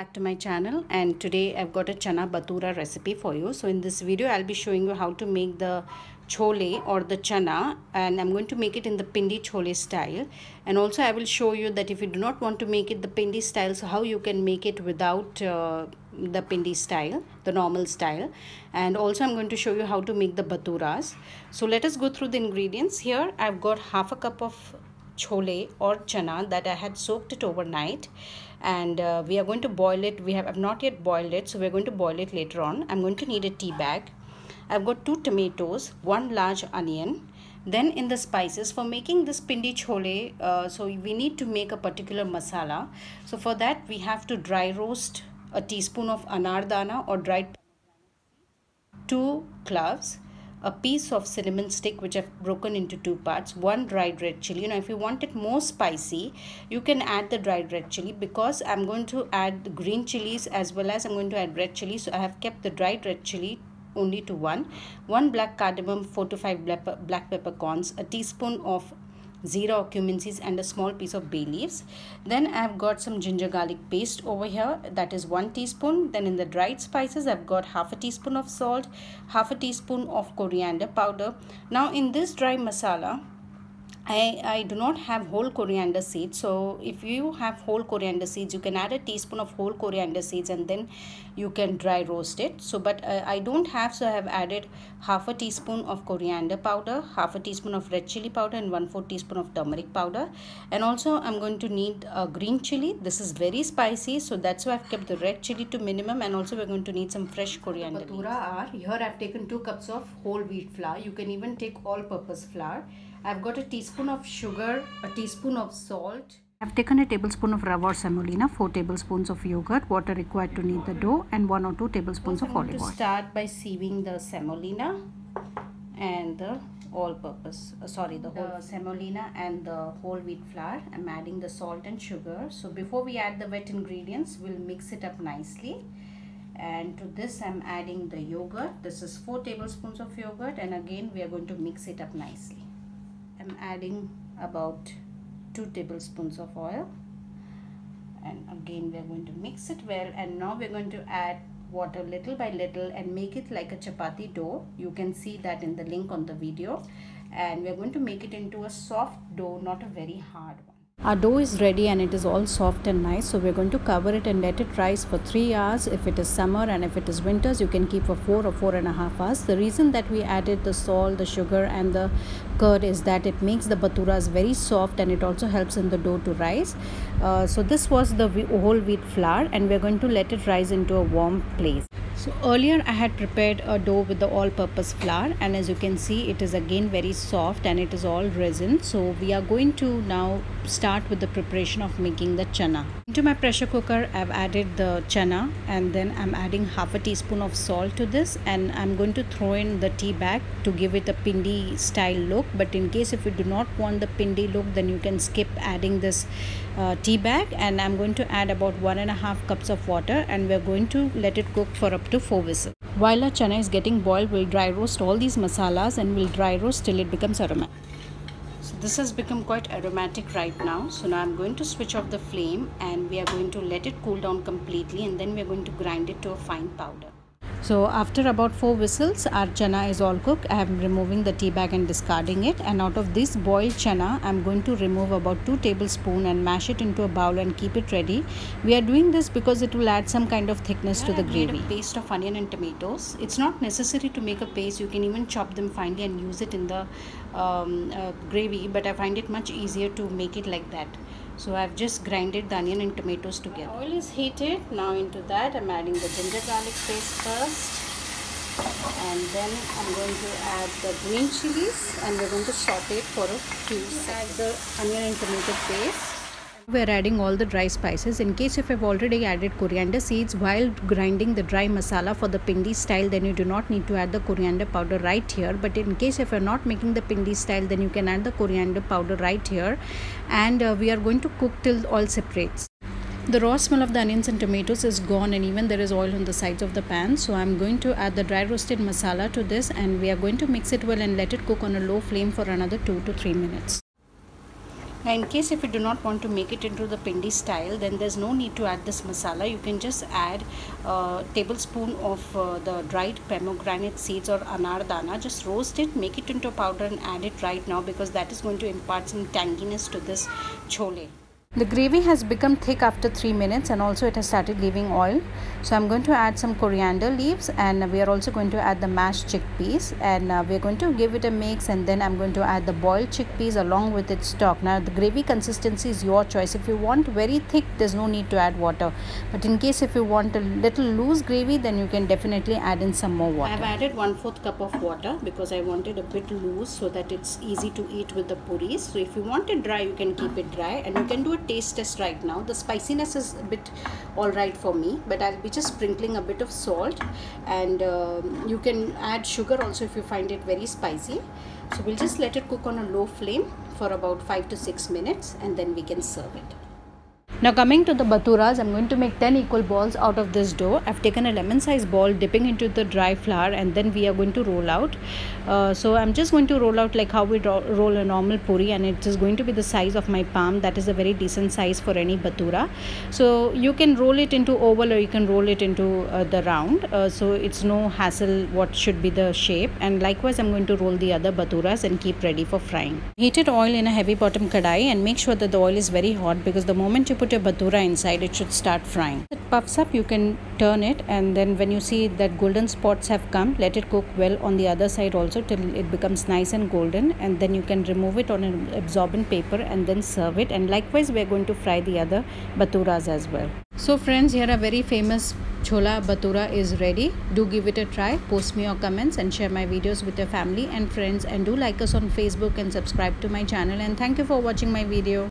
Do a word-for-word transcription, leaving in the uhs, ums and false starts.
back to my channel, and today I've got a chana bhatura recipe for you. So in this video I'll be showing you how to make the chole or the chana, and I'm going to make it in the pindi chole style, and also I will show you that if you do not want to make it the pindi style, so how you can make it without uh, the pindi style, the normal style, and also I'm going to show you how to make the bhaturas. So let us go through the ingredients. Here I've got half a cup of chole or chana that I had soaked it overnight, and uh, we are going to boil it. We have I've not yet boiled it, so we're going to boil it later on. I'm going to need a tea bag. I've got two tomatoes, one large onion. Then in the spices, for making this pindi chole, uh, so we need to make a particular masala. So for that we have to dry roast a teaspoon of anardana or dried, two cloves, a piece of cinnamon stick which I've broken into two parts, one dried red chili. You know, if you want it more spicy, you can add the dried red chili, because I'm going to add green chilies as well as I'm going to add red chili. So I have kept the dried red chili only to one. One black cardamom, four to five black peppercorns, a teaspoon of zira or cumin seeds, and a small piece of bay leaves. Then I've got some ginger garlic paste over here, that is one teaspoon. Then in the dried spices I've got half a teaspoon of salt, half a teaspoon of coriander powder. Now in this dry masala I, I do not have whole coriander seeds, so if you have whole coriander seeds, you can add a teaspoon of whole coriander seeds and then you can dry roast it. So but uh, I don't have, so I have added half a teaspoon of coriander powder, half a teaspoon of red chili powder, and one fourth teaspoon of turmeric powder. And also I'm going to need a green chili. This is very spicy, so that's why I've kept the red chili to minimum, and also we're going to need some fresh coriander leaves. Bhatura, here I've taken two cups of whole wheat flour. You can even take all-purpose flour. I've got a teaspoon of sugar, a teaspoon of salt. I've taken a tablespoon of rava or semolina, four tablespoons of yogurt, water required to knead the dough, and one or two tablespoons of olive oil. To start by sieving the semolina and the all-purpose, uh, sorry, the whole the semolina and the whole wheat flour. I'm adding the salt and sugar. So before we add the wet ingredients, we'll mix it up nicely. And to this I'm adding the yogurt. This is four tablespoons of yogurt, and again we are going to mix it up nicely. I'm adding about two tablespoons of oil, and again we are going to mix it well. And now we're going to add water little by little and make it like a chapati dough. You can see that in the link on the video. And we're going to make it into a soft dough, not a very hard one. Our dough is ready and it is all soft and nice, so we're going to cover it and let it rise for three hours. If it is summer, and if it is winters, you can keep for four or four and a half hours. The reason that we added the salt, the sugar, and the curd is that it makes the bhaturas very soft, and it also helps in the dough to rise. Uh, so this was the whole wheat flour, and we're going to let it rise into a warm place. So earlier I had prepared a dough with the all-purpose flour, and as you can see it is again very soft and it is all risen. So we are going to now start with the preparation of making the chana. Into my pressure cooker I've added the chana, and then I'm adding half a teaspoon of salt to this, and I'm going to throw in the tea bag to give it a pindi style look. But in case if you do not want the pindi look, then you can skip adding this uh, tea bag. And I'm going to add about one and a half cups of water, and we're going to let it cook for up to four whistles. While our chana is getting boiled, we'll dry roast all these masalas, and we'll dry roast till it becomes aromatic. So this has become quite aromatic right now. So now I'm going to switch off the flame, and we are going to let it cool down completely, and then we're going to grind it to a fine powder. So after about four whistles, our chana is all cooked. I am removing the tea bag and discarding it. And out of this boiled chana, I'm going to remove about two tablespoons and mash it into a bowl and keep it ready. We are doing this because it will add some kind of thickness Here to the I've gravy. Made a paste of onion and tomatoes. It's not necessary to make a paste. You can even chop them finely and use it in the um, uh, gravy. But I find it much easier to make it like that. So I've just grinded the onion and tomatoes together. Oil is heated. Now into that I'm adding the ginger garlic paste first, and then I'm going to add the green chilies, and we're going to saute it for a few seconds. Add the onion and tomato paste. We're adding all the dry spices. In case if I've already added coriander seeds while grinding the dry masala for the pindi style, then you do not need to add the coriander powder right here. But in case if you're not making the pindi style, then you can add the coriander powder right here. And uh, we are going to cook till all separates. The raw smell of the onions and tomatoes is gone, and even there is oil on the sides of the pan. So I'm going to add the dry roasted masala to this, and we are going to mix it well and let it cook on a low flame for another two to three minutes. Now in case if you do not want to make it into the pindi style, then there's no need to add this masala. You can just add a tablespoon of uh, the dried pomegranate seeds or anardana. Just roast it, make it into powder and add it right now, because that is going to impart some tanginess to this chole. The gravy has become thick after three minutes, and also it has started leaving oil. So I'm going to add some coriander leaves, and we are also going to add the mashed chickpeas, and uh, we're going to give it a mix, and then I'm going to add the boiled chickpeas along with its stock. Now the gravy consistency is your choice. If you want very thick, there's no need to add water. But in case if you want a little loose gravy, then you can definitely add in some more water. I've added one-fourth cup of water because I wanted a bit loose so that it's easy to eat with the puris. So if you want it dry, you can keep it dry, and you can do it taste test right now. The spiciness is a bit all right for me, but I'll be just sprinkling a bit of salt, and uh, you can add sugar also if you find it very spicy. So we'll just let it cook on a low flame for about five to six minutes, and then we can serve it. Now coming to the bhaturas, I'm going to make ten equal balls out of this dough. I've taken a lemon sized ball, dipping into the dry flour, and then we are going to roll out. Uh, so I'm just going to roll out like how we ro roll a normal puri, and it is going to be the size of my palm. That is a very decent size for any bhatura. So you can roll it into oval, or you can roll it into uh, the round. Uh, so it's no hassle what should be the shape. And likewise, I'm going to roll the other bhaturas and keep ready for frying. Heated oil in a heavy bottom kadai, and make sure that the oil is very hot, because the moment you put your bhatura inside, it should start frying. It puffs up, you can turn it, and then when you see that golden spots have come, let it cook well on the other side also till it becomes nice and golden, and then you can remove it on an absorbent paper and then serve it. And likewise, we are going to fry the other bhaturas as well. So friends, here a very famous chola bhatura is ready. Do give it a try. Post me your comments and share my videos with your family and friends, and do like us on Facebook and subscribe to my channel. And thank you for watching my video.